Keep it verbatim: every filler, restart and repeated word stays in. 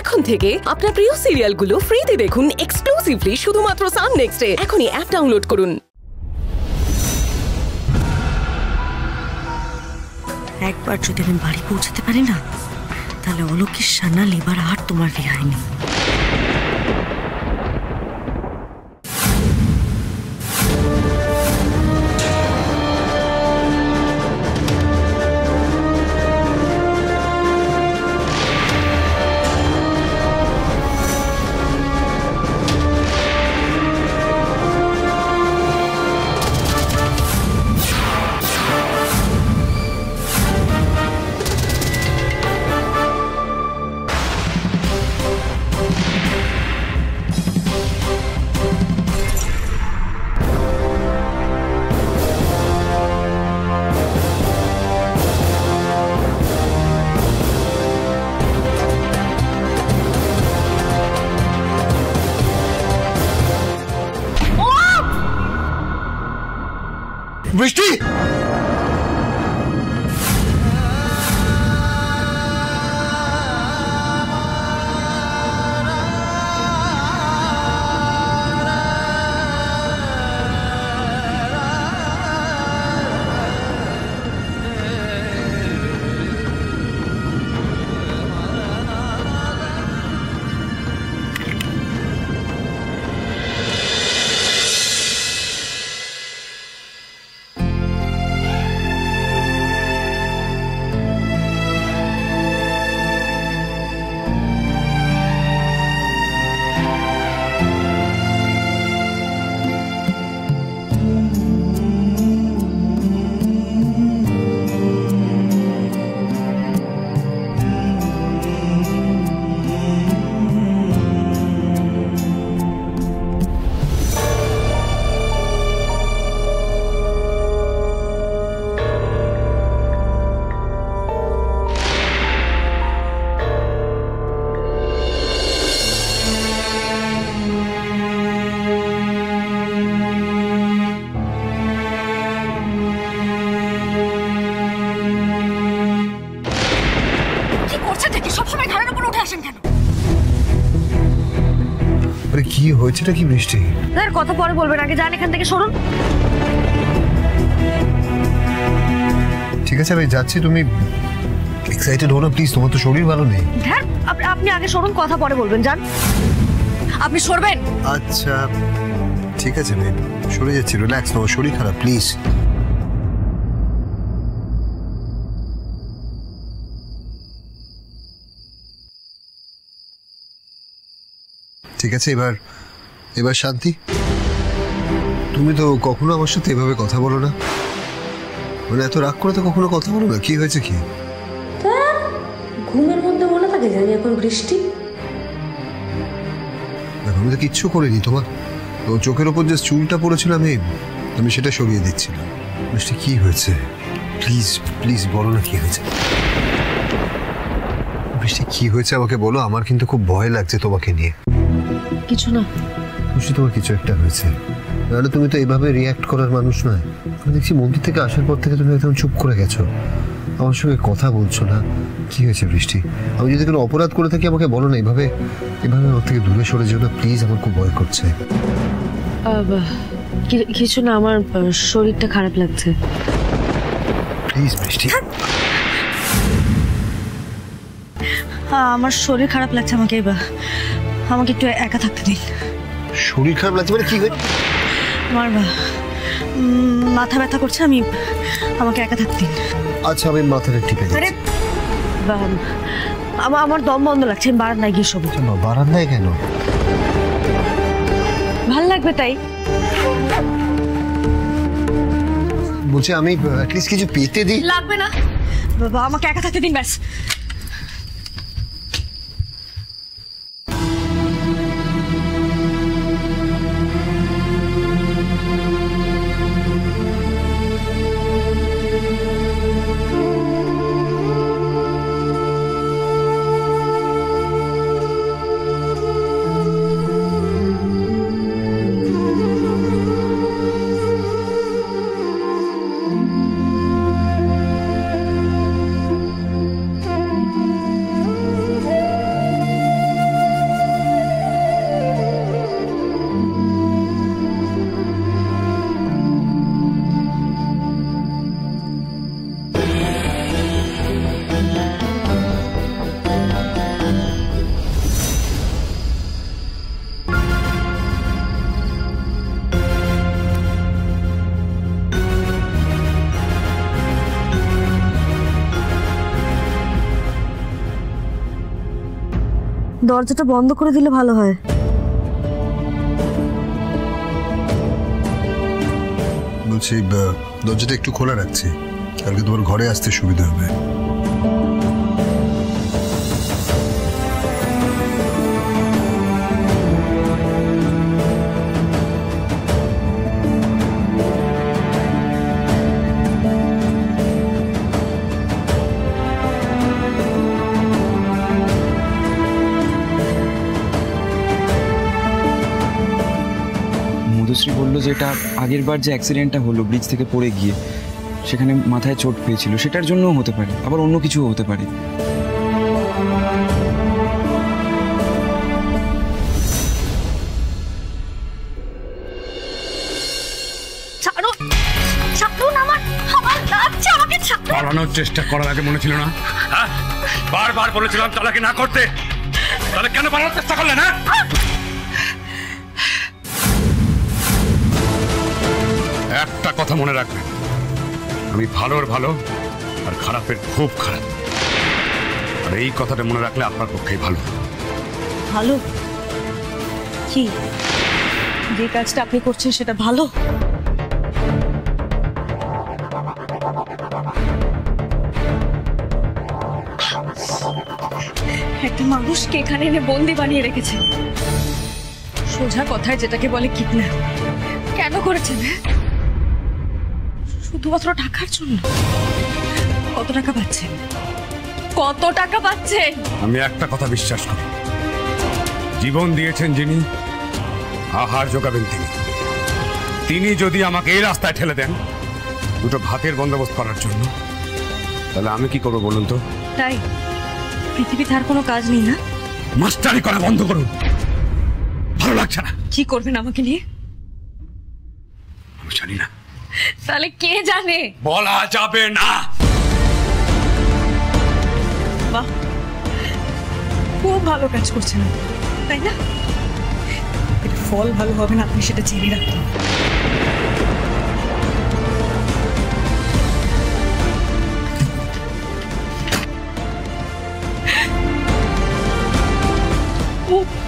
এখন থেকে আপনার প্রিয় সিরিয়ালগুলো ফ্রিতে দেখুন এক্সক্লুসিভলি শুধুমাত্র সান নেক্সটে। এখনই অ্যাপ ডাউনলোড করুন। একবার যদি আমি বাড়ি পৌঁছাতে পারি না, তাহলে অলৌকিক সানা লেবার আর তোমার রেহাই নেই। Brishti! কি হয়েছেটা কি বৃষ্টি? স্যার কথা পরে বলবেন, আগে যান এখান থেকে, সরুন। ঠিক আছে আমি যাচ্ছি, তুমি এক্সাইটেড হও না প্লিজ, তোমার তো শরীর ভালো নেই। স্যার আপনি আগে সরুন, কথা পরে বলবেন, যান আপনি, সরবেন। আচ্ছা ঠিক আছে আমি সরে যাচ্ছি, রিল্যাক্স নাও, শরীর খারাপ প্লিজ। ঠিক আছে এবার এবার শান্তি, তুমি তো কখনো আমার সাথে এভাবে কথা বলো না, মানে এত রাগ করে তো কখনো কথা বলো না। কি হয়েছে কি? ঘুমের মধ্যে মনে থাকে জানি এখন বৃষ্টি, আমি তো কিচ্ছু করিনি, তোমার চোখের ওপর যে চুলটা পড়েছিল আমি আমি সেটা সরিয়ে দিচ্ছিলাম। বৃষ্টি কি হয়েছে প্লিজ প্লিজ বলো না কি হয়েছে। বৃষ্টি কি হয়েছে আমাকে বলো, আমার কিন্তু খুব ভয় লাগছে তোমাকে নিয়ে। কিছু না খুশি, তোমার কিছু একটা হয়েছে, নাহলে তুমি তো এইভাবে রিঅ্যাক্ট করার মানুষ নয়। আমি দেখছি মন্দির থেকে আসার পর থেকে তুমি একদম চুপ করে গেছো, আমার সঙ্গে কথা বলছো না। কি হয়েছে বৃষ্টি? আমি যদি কোনো অপরাধ করে থাকি আমাকে বলো না, এইভাবে এভাবে ওর থেকে দূরে সরে যেও না প্লিজ, আমার খুব ভয় করছে। কিছু না, আমার শরীরটা খারাপ লাগছে প্লিজ। বৃষ্টি আমার শরীর খারাপ লাগছে, আমাকে এবার আমাকে একটু একা থাকতে দিন। শরীর খারাপ লাগছে মানে কি হয়েছে? আমার মাথা ব্যথা করছে, আমি আমাকে একা থাকতে দিন। আচ্ছা আমি মাথাটা ঠিক আছে। আরে বাবা আমার দম বন্ধ লাগছে, আমি বারান্দায় গিয়ে শোবো। বারান্দায় কেন? ভাল লাগবে তাই বলছি আমি, অ্যাটলিস্ট কিছু পেতে দিই। লাগবে না বাবা, আমাকে একা থাকতে দিন ব্যাস। দরজাটা বন্ধ করে দিলে ভালো হয়। বলছি দরজাটা একটু খোলা রাখছি, কালকে তোমার ঘরে আসতে সুবিধা হবে। মধুশ্রী বলল যে এটা আগের বার যে অ্যাক্সিডেন্টটা হলো ব্রিজ থেকে পড়ে গিয়ে সেখানে মাথায় চোট পেয়েছিল, সেটার জন্যও হতে পারে, আবার অন্য কিছুও হতে পারে। পালানোর চেষ্টা করার আগে মনে ছিল না? বারবার বলেছিলাম চালাকি না করতে, তাহলে কেন পালানোর চেষ্টা করলে না? একটা কথা মনে রাখবে, আমি ভালোর ভালো আর খারাপের খুব খারাপ, আর এই কথাটা মনে রাখলে আপনার পক্ষেই ভালো। ভালো কি? যে কাজটা আপনি করছেন সেটা ভালো? একটা মানুষকে এখানে এনে বন্দি বানিয়ে রেখেছে, সোজা কথায় যেটাকে বলে কিডন্যাপ, কেন করেছেন? শুধুমাত্র টাকার জন্য? কত টাকা পাচ্ছেন? কত টাকা পাচ্ছেন? আমি একটা কথা বিশ্বাস করি, জীবন দিয়েছেন যিনি, আহার যোগাবেন তিনি। তিনি যদি আমাকে এই রাস্তায় ঠেলে দেন দুটো ভাতের বন্দোবস্ত করার জন্য, তাহলে আমি কি করবো বলুন তো? তাই পৃথিবী তার কোনো কাজ নেই না? মাস্টারি করা বন্ধ করুন, ভালো লাগছে না। কি করবেন আমাকে নিয়ে? আমি জানি না। তাহলে কে জানে? বলা যাবে না। বাহ, খুব ভালো কাজ করছেন, তাই না? এটা ফল ভালো হবে না, আপনি সেটা জেনে রাখুন। ও